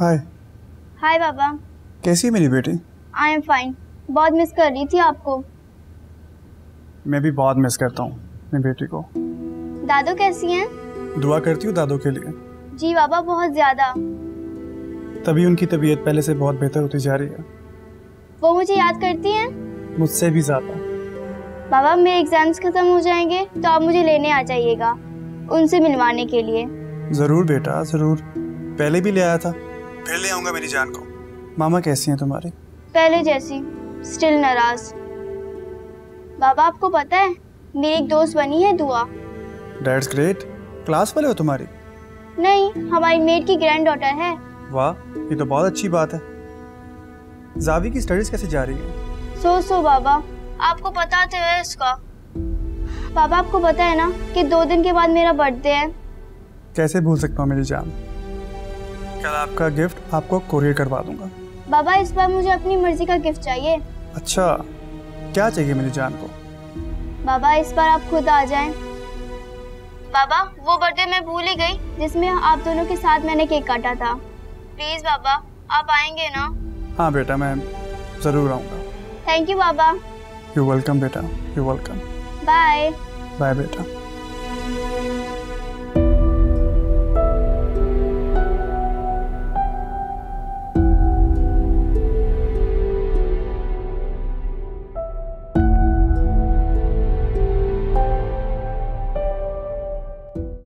हाय हाय पापा, कैसी है मेरी बेटी? I am fine. बहुत मिस कर रही थी आपको। मैं भी बहुत मिस करता हूँ अपनी बेटी को। दादू कैसी हैं? दुआ करती हूँ दादू के लिए। जी बाबा, बहुत ज्यादा। तभी उनकी तबीयत पहले से बहुत बेहतर होती जा रही है। वो मुझे याद करती हैं? मुझसे भी ज्यादा। बाबा मेरे एग्जाम्स खत्म हो जाएंगे तो आप मुझे लेने आ जाइएगा उनसे मिलवाने के लिए। जरूर बेटा जरूर, पहले भी ले आया था, फिर ले आऊंगा मेरी जान को। मामा कैसी हैं तुम्हारी? पहले जैसी, स्टिल नाराज। बाबा आपको पता है मेरी एक दोस्त बनी है दुआ। That's great. क्लास वाले हो तुम्हारी? नहीं, हमारी मेड की ग्रैंड डॉटर है। वाह, ये तो बहुत अच्छी बात है। जावी की स्टडीज कैसे जा रही है? सो बाबा, आपको पता तो है इसका। बाबा आपको पता है ना कि 2 दिन के बाद मेरा बर्थडे है। कैसे भूल सकता हूँ मेरी जान। कल आपका गिफ्ट आपको कोरियर करवा दूंगा। बाबा इस बार मुझे अपनी मर्जी का गिफ्ट चाहिए। अच्छा, क्या चाहिए मेरी जान को? बाबा इस बार आप खुद आ जाएं। बाबा वो बर्थडे मैं भूल ही गई जिसमें आप दोनों के साथ मैंने केक काटा था। प्लीज बाबा आप आएंगे ना? हाँ बेटा मैं जरूर आऊँगा। थैंक यू बाबा। यू वेलकम बेटा, यू वेलकम। बाय बाय बेटा।